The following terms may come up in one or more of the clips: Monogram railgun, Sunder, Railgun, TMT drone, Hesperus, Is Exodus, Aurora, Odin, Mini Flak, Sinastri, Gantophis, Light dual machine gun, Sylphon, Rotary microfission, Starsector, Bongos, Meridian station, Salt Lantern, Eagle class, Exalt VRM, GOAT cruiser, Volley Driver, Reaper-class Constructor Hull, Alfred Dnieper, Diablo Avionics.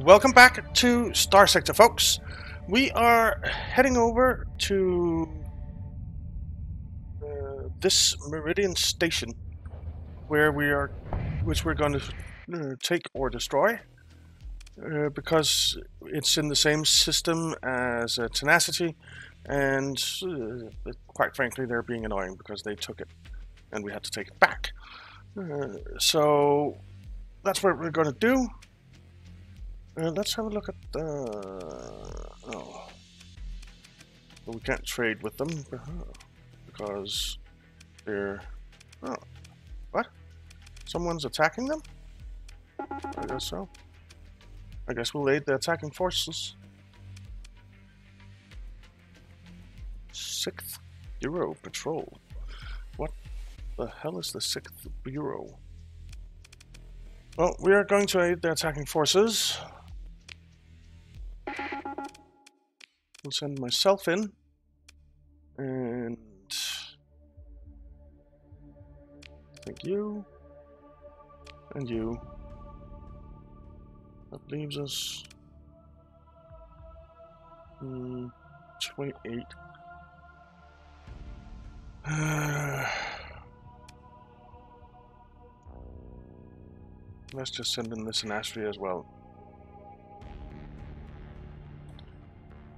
Welcome back to Star Sector, folks. We are heading over to this Meridian station, where we're going to take or destroy, because it's in the same system as Tenacity, and quite frankly, they're being annoying because they took it, and we had to take it back. So that's what we're going to do. Let's have a look at the... Oh. Well, we can't trade with them because they're... Oh. What? Someone's attacking them? I guess so. I guess we'll aid the attacking forces. Sixth Bureau Patrol. What the hell is the Sixth Bureau? Well, we are going to aid the attacking forces. I'll send myself in, and I think you, and you. That leaves us 28. Let's just send in this Sinastri as well.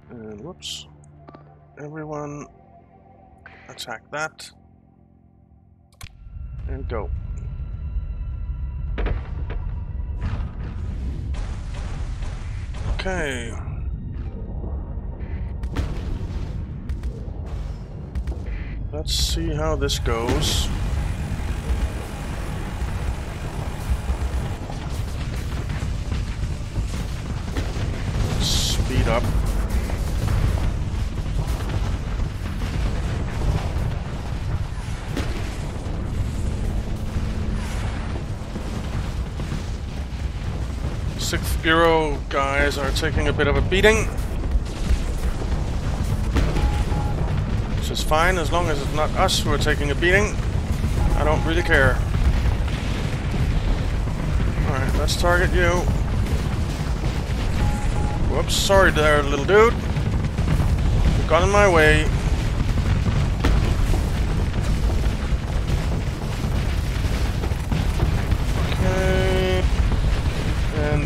And whoops. Everyone attack that. And go. Okay. Let's see how this goes. Speed up. Sixth Bureau guys are taking a bit of a beating, which is fine as long as it's not us who are taking a beating. I don't really care. Alright, let's target you. Whoops, sorry there, little dude. You've gone in my way.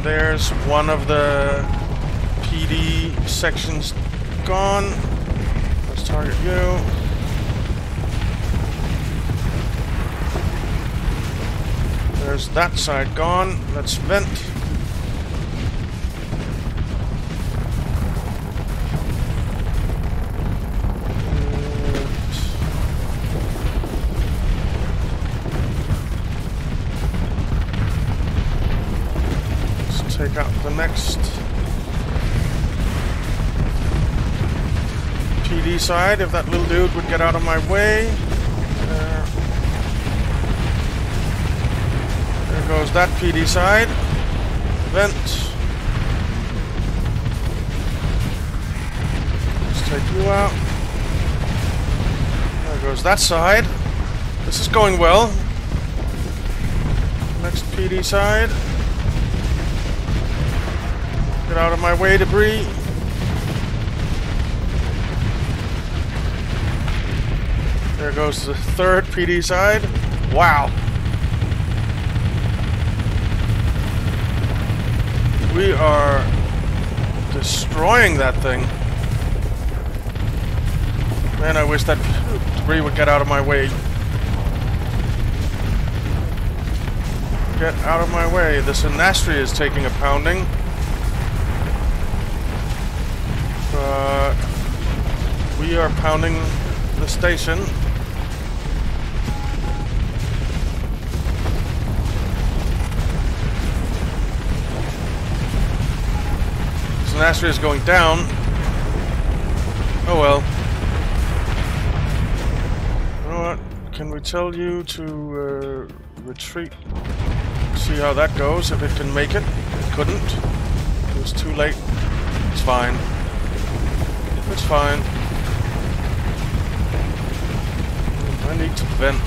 There's one of the PD sections gone. Let's target you. There's that side gone. Let's vent. Take out the next PD side, if that little dude would get out of my way. There goes that PD side. Vent. Let's take you out. There goes that side. This is going well. Next PD side. Get out of my way, debris. There goes the third PD side. Wow. We are destroying that thing. Man, I wish that debris would get out of my way. Get out of my way. This Sinastri is taking a pounding. We are pounding the station. Sinastri is going down. Oh well. You know what? Can we tell you to retreat? See how that goes. If it can make it. It couldn't. It was too late. It's fine. It's fine. I need to vent.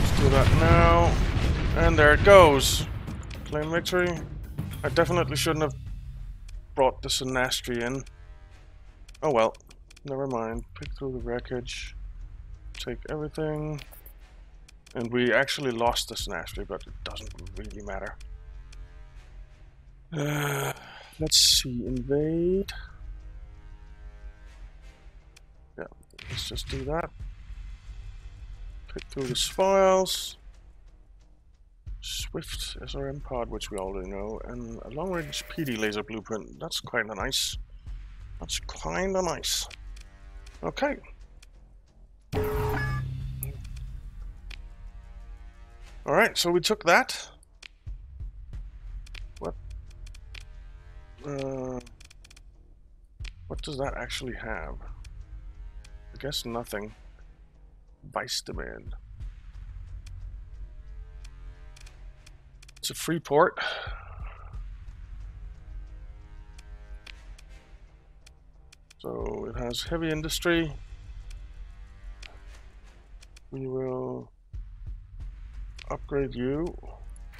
Let's do that now. And there it goes. Claim victory. I definitely shouldn't have brought the Sinastri in. Oh well, never mind. Pick through the wreckage, take everything. And we actually lost the Sinastri, but it doesn't really matter. Let's see, invade. Yeah, let's just do that. Pick through his files. Swift SRM pod, which we already know, and a long-range PD laser blueprint. That's kinda nice. That's kinda nice. Okay. Alright, so we took that. What does that actually have? I guess nothing. Vice demand. It's a free port. So it has heavy industry. We will upgrade you.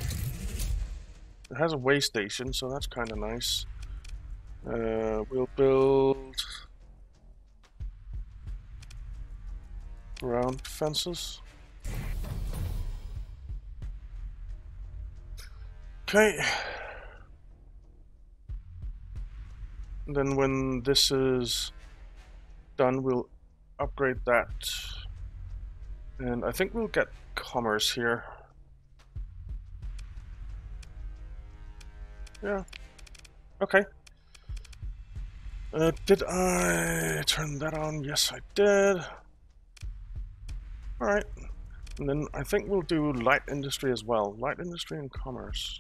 It has a way station, so that's kind of nice. We'll build ground fences. Okay. And then when this is done, we'll upgrade that. And I think we'll get commerce here. Yeah. Okay. Did I turn that on? Yes, I did. Alright. And then I think we'll do light industry as well. Light industry and commerce.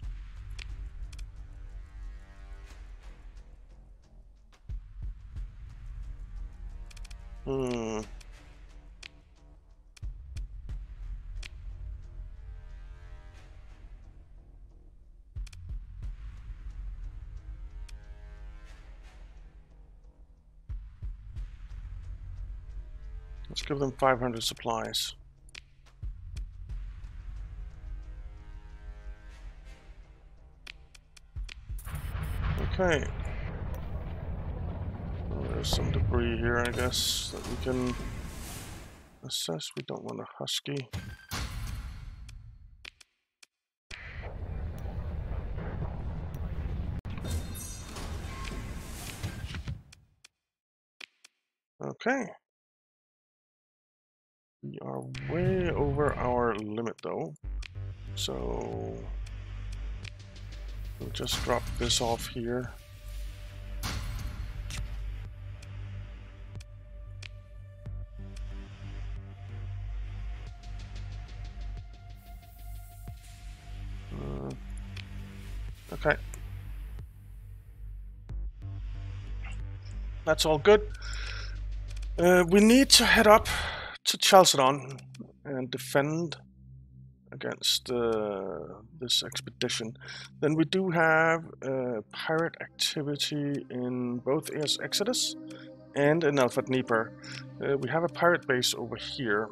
Let's give them 500 supplies. Okay. Well, there's some debris here, I guess, that we can assess. We don't want a husky. Okay. We are way over our limit though, so we'll just drop this off here. Okay. That's all good. We need to head up to Chalcedon and defend against this expedition. Then we do have pirate activity in both Is Exodus and in Alfred Dnieper. We have a pirate base over here,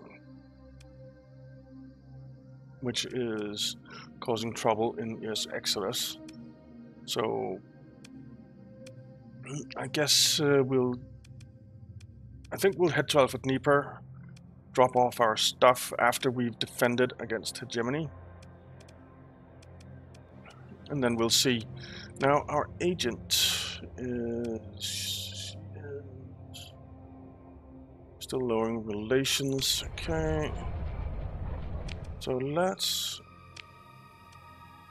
which is causing trouble in Is Exodus. So I guess I think we'll head to Alfred Dnieper. Drop off our stuff after we've defended against hegemony, and then we'll see. Now our agent is still lowering relations. Okay, so let's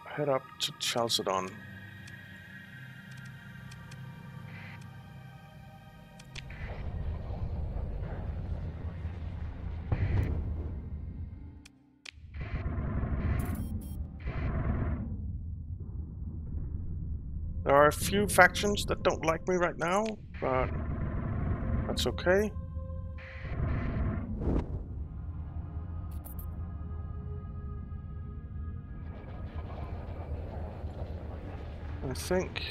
head up to Chalcedon. There are a few factions that don't like me right now, but that's okay. I think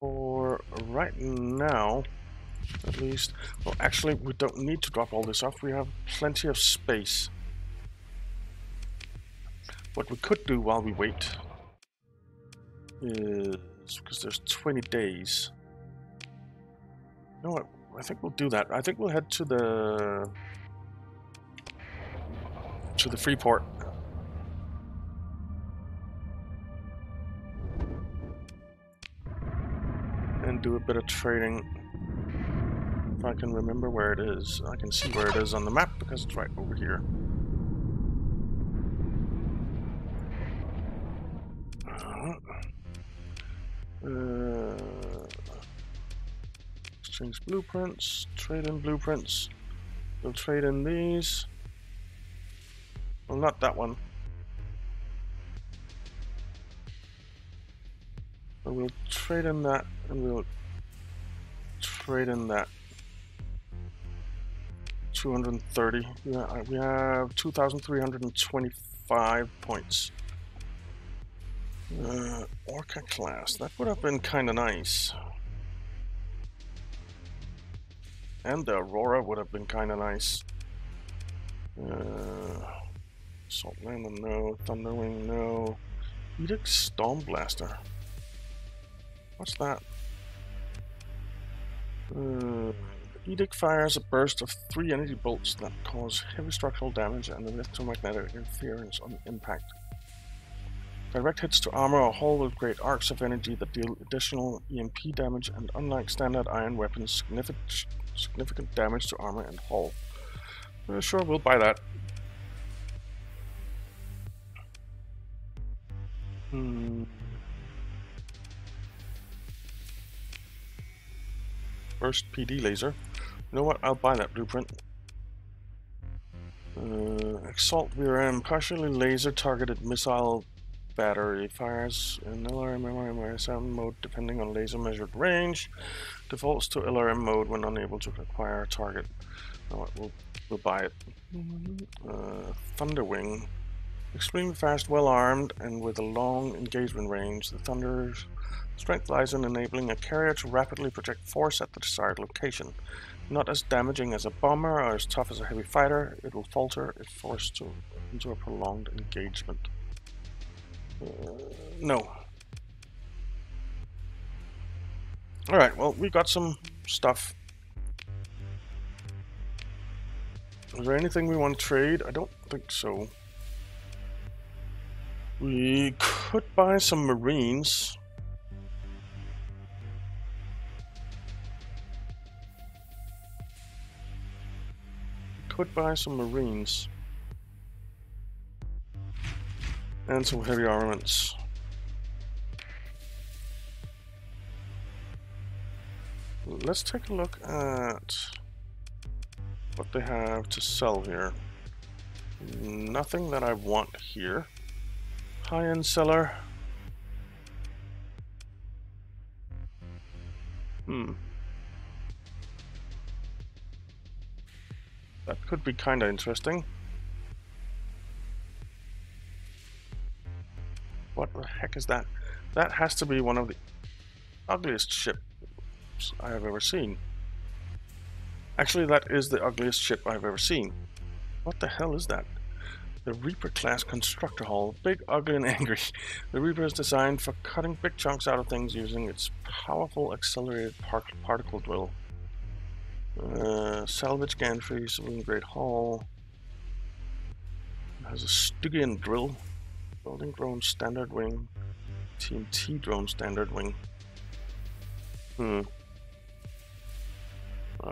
for right now, at least, well, actually, we don't need to drop all this off. We have plenty of space. What we could do while we wait is, because there's 20 days. You know what? I think we'll do that. I think we'll head to the free port. And do a bit of trading. If I can remember where it is. I can see where it is on the map because it's right over here. Exchange blueprints, trade in blueprints. We'll trade in these. Well, not that one. But we'll trade in that, and we'll trade in that. 230. Yeah, we have 2,325 points. Orca class. That would have been kind of nice. And the Aurora would have been kind of nice. Salt Lantern, no. Thunderwing, no. Edict Storm Blaster. What's that? Edict fires a burst of 3 energy bolts that cause heavy structural damage and electromagnetic interference on impact. Direct hits to armor or hull with great arcs of energy that deal additional EMP damage and, unlike standard iron weapons, significant damage to armor and hull. Sure, we'll buy that. First PD laser. You know what? I'll buy that blueprint. Exalt VRM, partially laser targeted missile battery, fires in LRM, MRM, or SM mode depending on laser measured range, defaults to LRM mode when unable to acquire a target. Alright, we'll buy it. Thunderwing, extremely fast, well armed, and with a long engagement range. The Thunder's strength lies in enabling a carrier to rapidly project force at the desired location. Not as damaging as a bomber or as tough as a heavy fighter, it will falter if forced into a prolonged engagement. No. Alright, well, we got some stuff. Is there anything we want to trade? I don't think so. We could buy some Marines. And some heavy armaments. Let's take a look at what they have to sell here. Nothing that I want here. High-end seller. That could be kind of interesting. What the heck is that? That has to be one of the ugliest ships I have ever seen. Actually, that is the ugliest ship I've ever seen. What the hell is that? The Reaper-class Constructor Hull. Big, ugly, and angry. The Reaper is designed for cutting big chunks out of things using its powerful accelerated particle drill. Salvage gantry, civilian grade hull. It has a Stugian drill. Building drone standard wing, TMT drone standard wing. Well,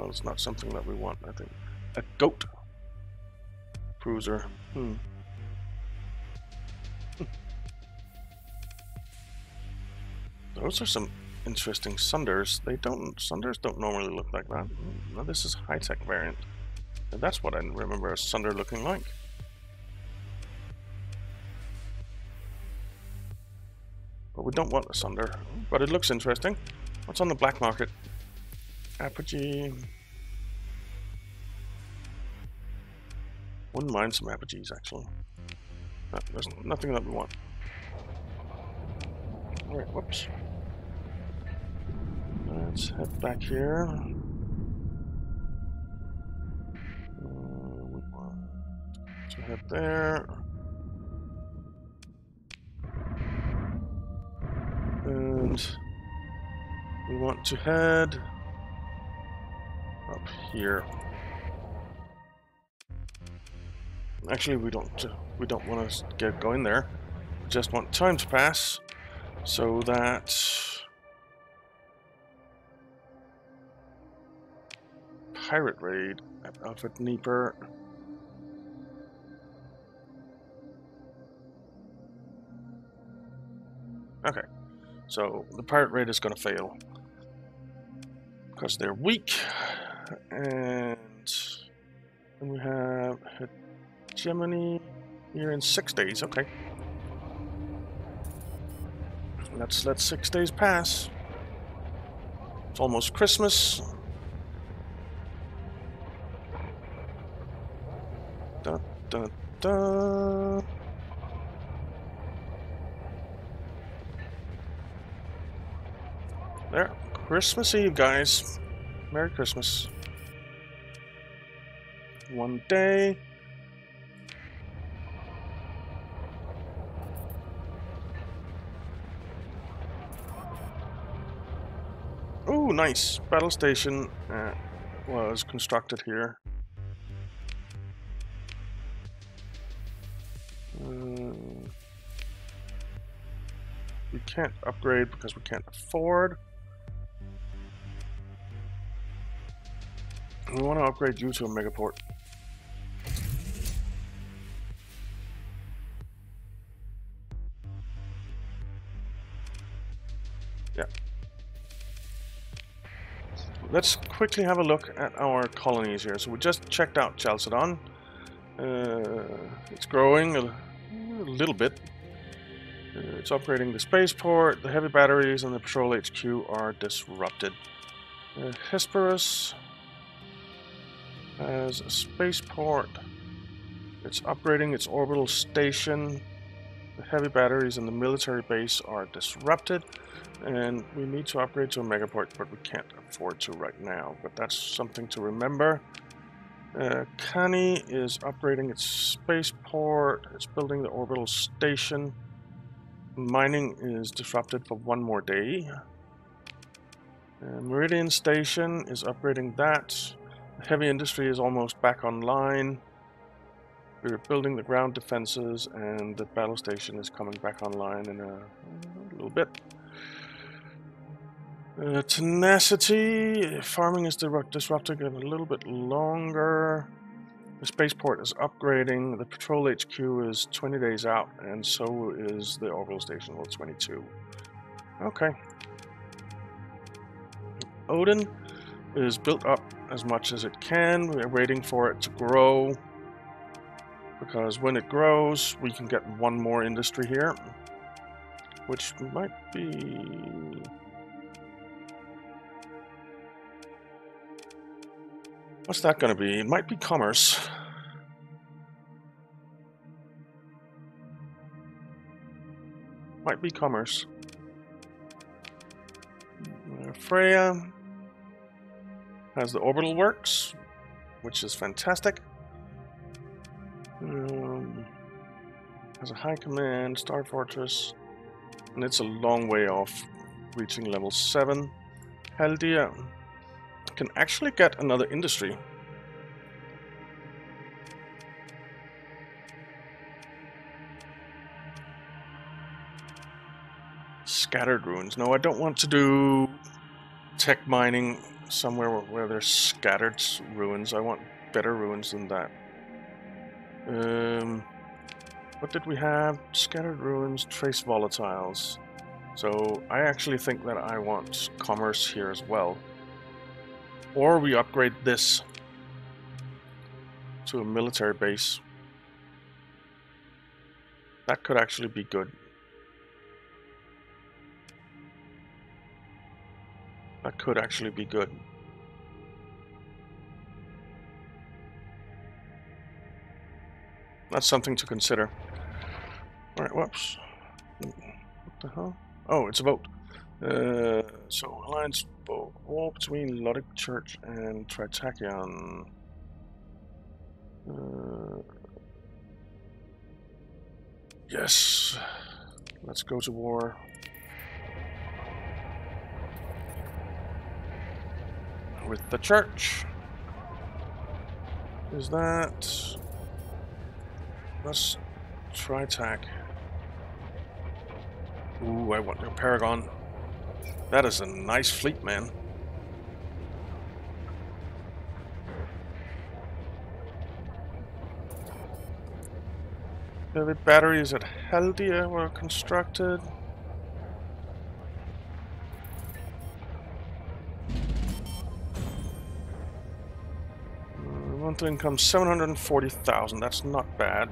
it's not something that we want, I think. A GOAT cruiser. Those are some interesting Sunders. Sunders don't normally look like that. Now this is high-tech variant. And that's what I remember a Sunder looking like. We don't want a Sunder, but it looks interesting. What's on the black market? Apogee. Wouldn't mind some Apogees, actually. No, there's nothing that we want. Alright, whoops. Let's head back here. We want to head there. And we want to head up here. Actually, we don't want to get going there. We just want time to pass so that pirate raid at Alfred Dnieper. Okay, so the pirate raid is going to fail because they're weak, and we have hegemony here in 6 days. Okay, let's let 6 days pass. It's almost Christmas. Da, da, da. There, Christmas Eve, guys. Merry Christmas. 1 day. Ooh, nice. Battle station was constructed here. We can't upgrade because we can't afford. We want to upgrade you to a megaport. Yeah. Let's quickly have a look at our colonies here. So we just checked out Chalcedon. It's growing a little bit. It's upgrading the spaceport. The heavy batteries and the patrol HQ are disrupted. Hesperus has a spaceport. It's upgrading its orbital station. The heavy batteries and the military base are disrupted, and we need to upgrade to a megaport, but we can't afford to right now, but that's something to remember. Kani is upgrading its spaceport. It's building the orbital station. Mining is disrupted for 1 more day. Meridian station is upgrading that. Heavy industry is almost back online. We're building the ground defenses, and the battle station is coming back online in a little bit. Tenacity, farming is disrupted a little bit longer. The spaceport is upgrading. The patrol HQ is 20 days out, and so is the orbital station, well, 22. Okay. Odin is built up as much as it can. We're waiting for it to grow, because when it grows, we can get 1 more industry here, which might be... What's that going to be? It might be commerce. Might be commerce. Freya has the orbital works, which is fantastic. Has a high command, Star Fortress, and it's a long way off reaching level 7. Haldia can actually get another industry. Scattered ruins. No, I don't want to do tech mining somewhere where there's scattered ruins. I want better ruins than that. What did we have? Scattered ruins, trace volatiles. So I actually think that I want commerce here as well. Or we upgrade this to a military base. That could actually be good. That could actually be good. That's something to consider. Alright, whoops. What the hell? Oh, it's a vote. So, alliance war between Luddic Church and Tritachyon. Yes. Let's go to war. with the church. Is that... Let's try tag. Ooh, I want your Paragon. That is a nice fleet, man. The batteries at Haldia were constructed. Monthly income 740,000. That's not bad.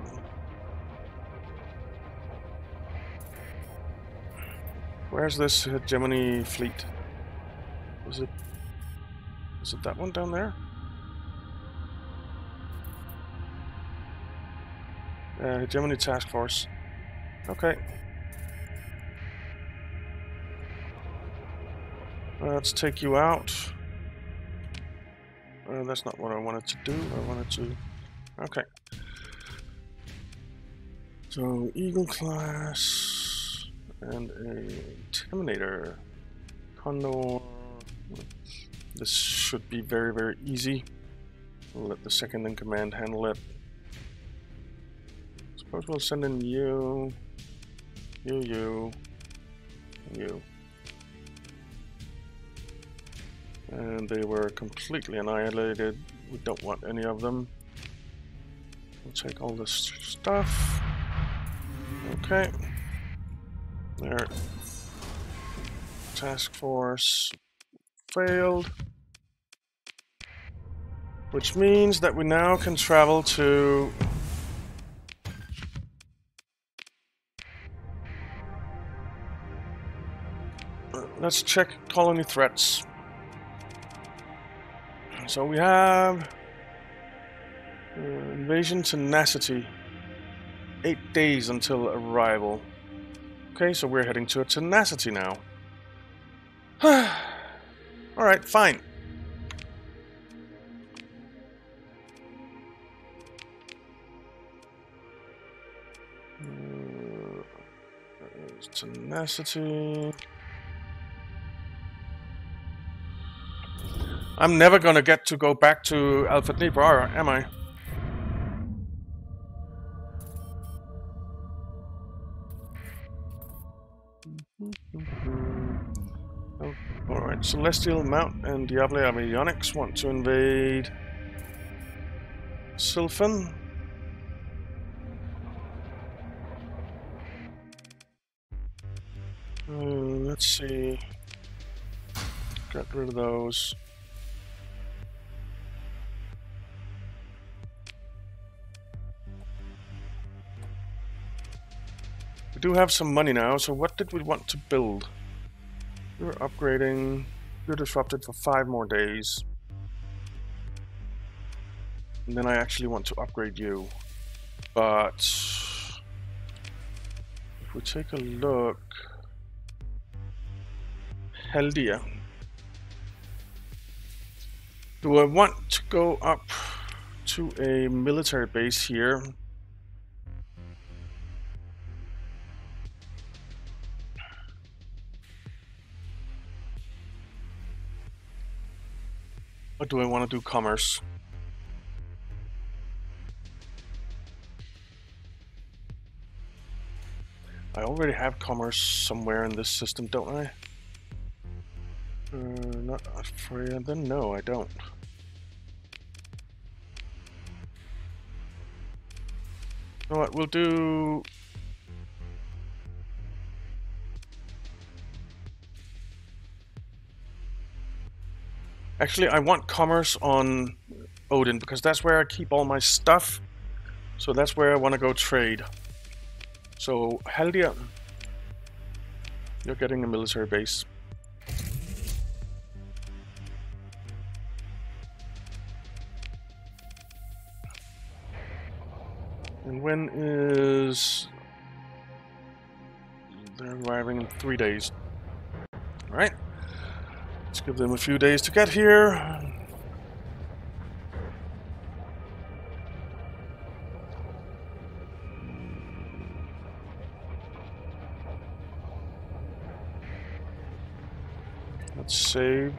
Where's this hegemony fleet? Is it that one down there? Hegemony task force. Okay. Let's take you out. That's not what I wanted to do. I wanted to... Okay. So, Eagle class and a Terminator. Condor. This should be very, very easy. We'll let the second in command handle it. Suppose we'll send in you, you. And they were completely annihilated. We don't want any of them. We'll take all this stuff. Okay. There. Task force failed. Which means that we now can travel to... Let's check colony threats. So we have invasion tenacity. 8 days until arrival. Okay, so we're heading to a tenacity now. Alright, fine. Tenacity. I'm never gonna get to go back to Alfred Dnieper, am I? Oh, alright, Celestial Mount and Diablo Avionics want to invade Sylphon. Let's see. Got rid of those. Do have some money now, so what did we want to build? We were upgrading. You're disrupted for 5 more days. And then I actually want to upgrade you. But if we take a look... Haldia. Do I want to go up to a military base here? Or do I want to do commerce? I already have commerce somewhere in this system, don't I? Not Freya, then no, I don't. You know what, we'll do... Actually, I want commerce on Odin, because that's where I keep all my stuff. So that's where I want to go trade. So, Haldia, you're getting a military base. And when is... They're arriving in 3 days. Alright. Let's give them a few days to get here. Let's save.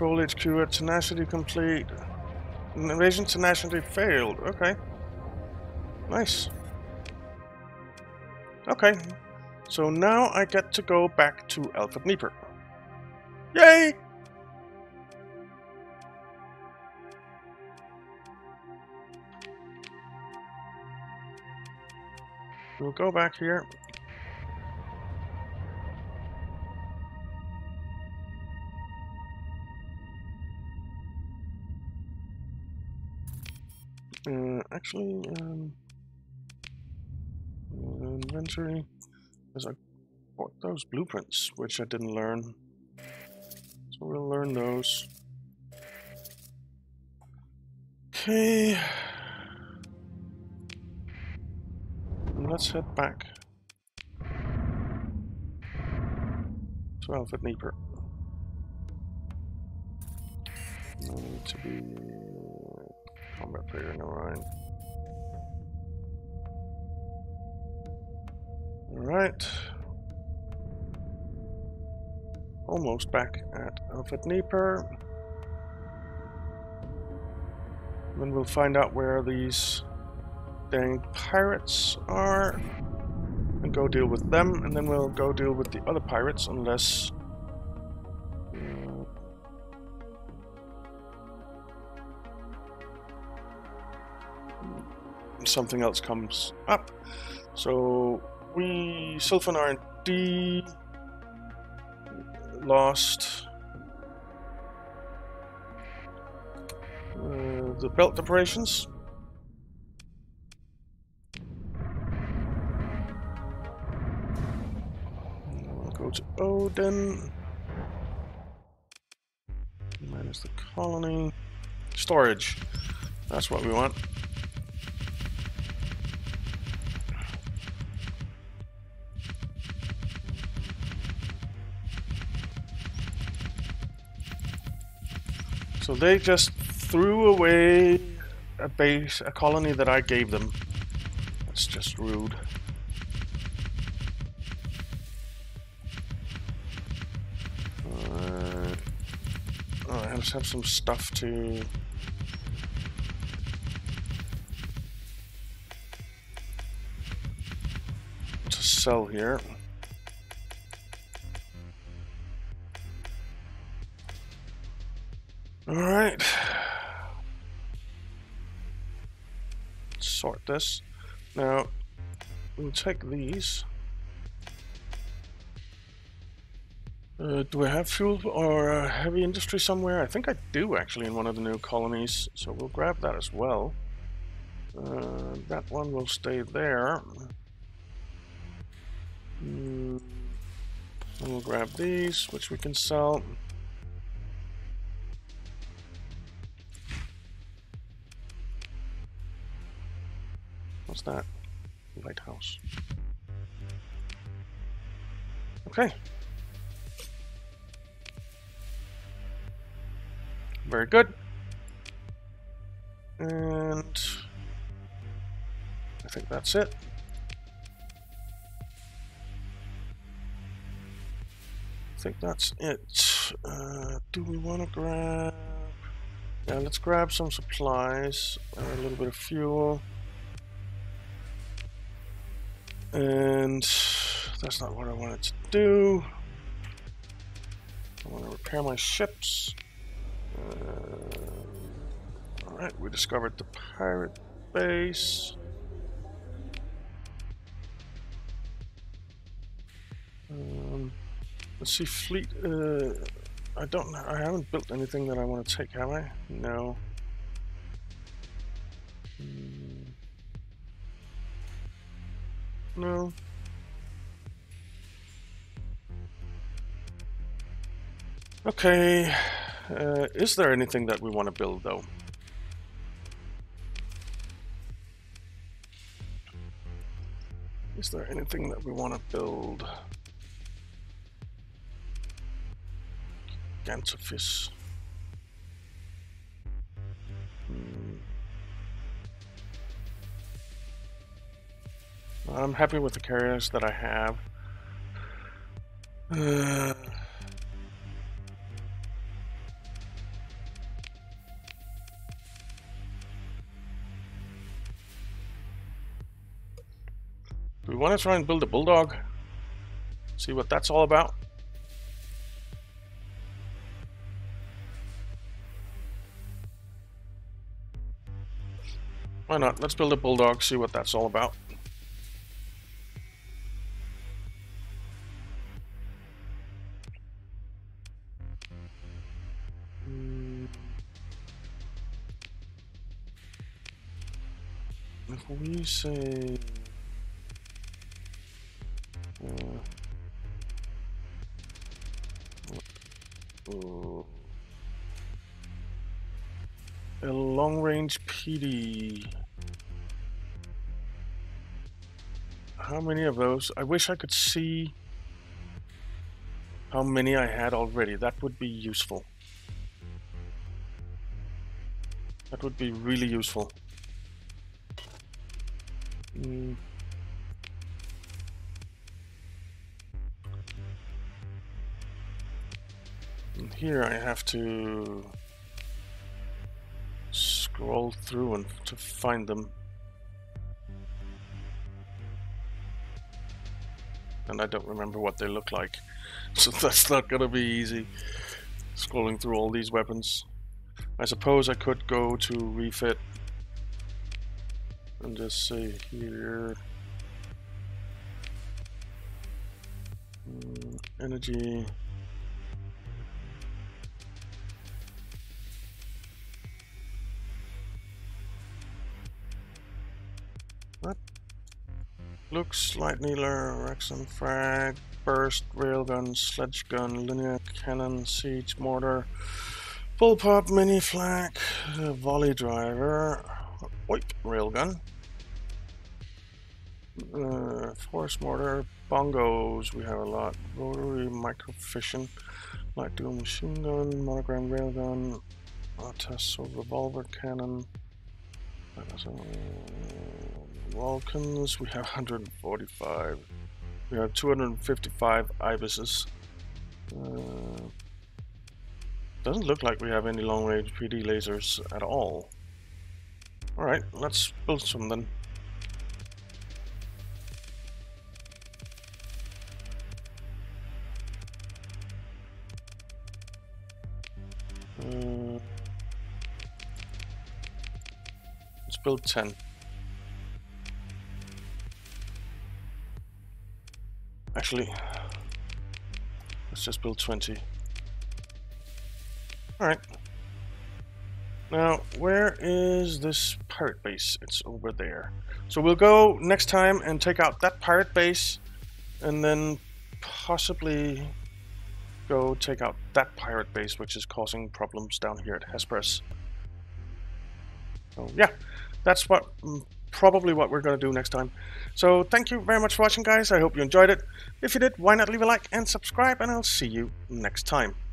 Patrol HQ at Tenacity complete. Invasion Tenacity failed. Okay. Nice. Okay. So now I get to go back to Alfred Dnieper. Yay! We'll go back here. Actually, inventory, because I bought those blueprints, which I didn't learn. So we'll learn those. Okay. Let's head back to Alfred Dnieper. No need to be combat player, no right. Alright. Almost back at Alfred Dnieper. Then we'll find out where these dang pirates are and go deal with them, and then we'll go deal with the other pirates unless something else comes up. So we Sylphon R&D lost the belt operations. To Odin, minus the colony, storage, that's what we want. So they just threw away a base, a colony that I gave them. That's just rude. Have some stuff to sell here. All right, let's sort this. Now we'll take these. Do I have fuel or heavy industry somewhere? I think I do, actually, in one of the new colonies, so we'll grab that as well. That one will stay there. And we'll grab these, which we can sell. What's that? Lighthouse. Okay. Very good. And I think that's it. Do we want to grab... Yeah, let's grab some supplies, a little bit of fuel. And that's not what I wanted to do. I want to repair my ships. Alright, we discovered the pirate base. Let's see, fleet. I don't know. I haven't built anything that I want to take, have I? No. No. Okay. Is there anything that we want to build, though? Gantophis. I'm happy with the carriers that I have. Do we want to try and build a Bulldog? See what that's all about? Why not? Let's build a Bulldog, see what that's all about. If we say... a long-range PD. How many of those? I wish I could see how many I had already. That would be useful. That would be really useful. And here I have to scroll through and to find them. And I don't remember what they look like, so that's not gonna be easy scrolling through all these weapons. I suppose I could go to refit and just say here energy. What? Looks slight kneeler, Rexon frag, burst, railgun, sledge gun, linear cannon, siege mortar, bull pop, mini flak, volley driver, railgun, force mortar, bongos. We have a lot. Rotary microfission, light dual machine gun, monogram railgun, Artasso revolver cannon. Vulcans, we have 145. We have 255 Ibises. Doesn't look like we have any long-range PD lasers at all. Alright, let's build some then. Let's build 10. Actually, let's just build 20. Alright. Now, where is this pirate base? It's over there. So we'll go next time and take out that pirate base, and then possibly go take out that pirate base, which is causing problems down here at Hesperus. So yeah, that's what... probably what we're going to do next time. So thank you very much for watching, guys. I hope you enjoyed it. If you did, why not leave a like and subscribe, and I'll see you next time.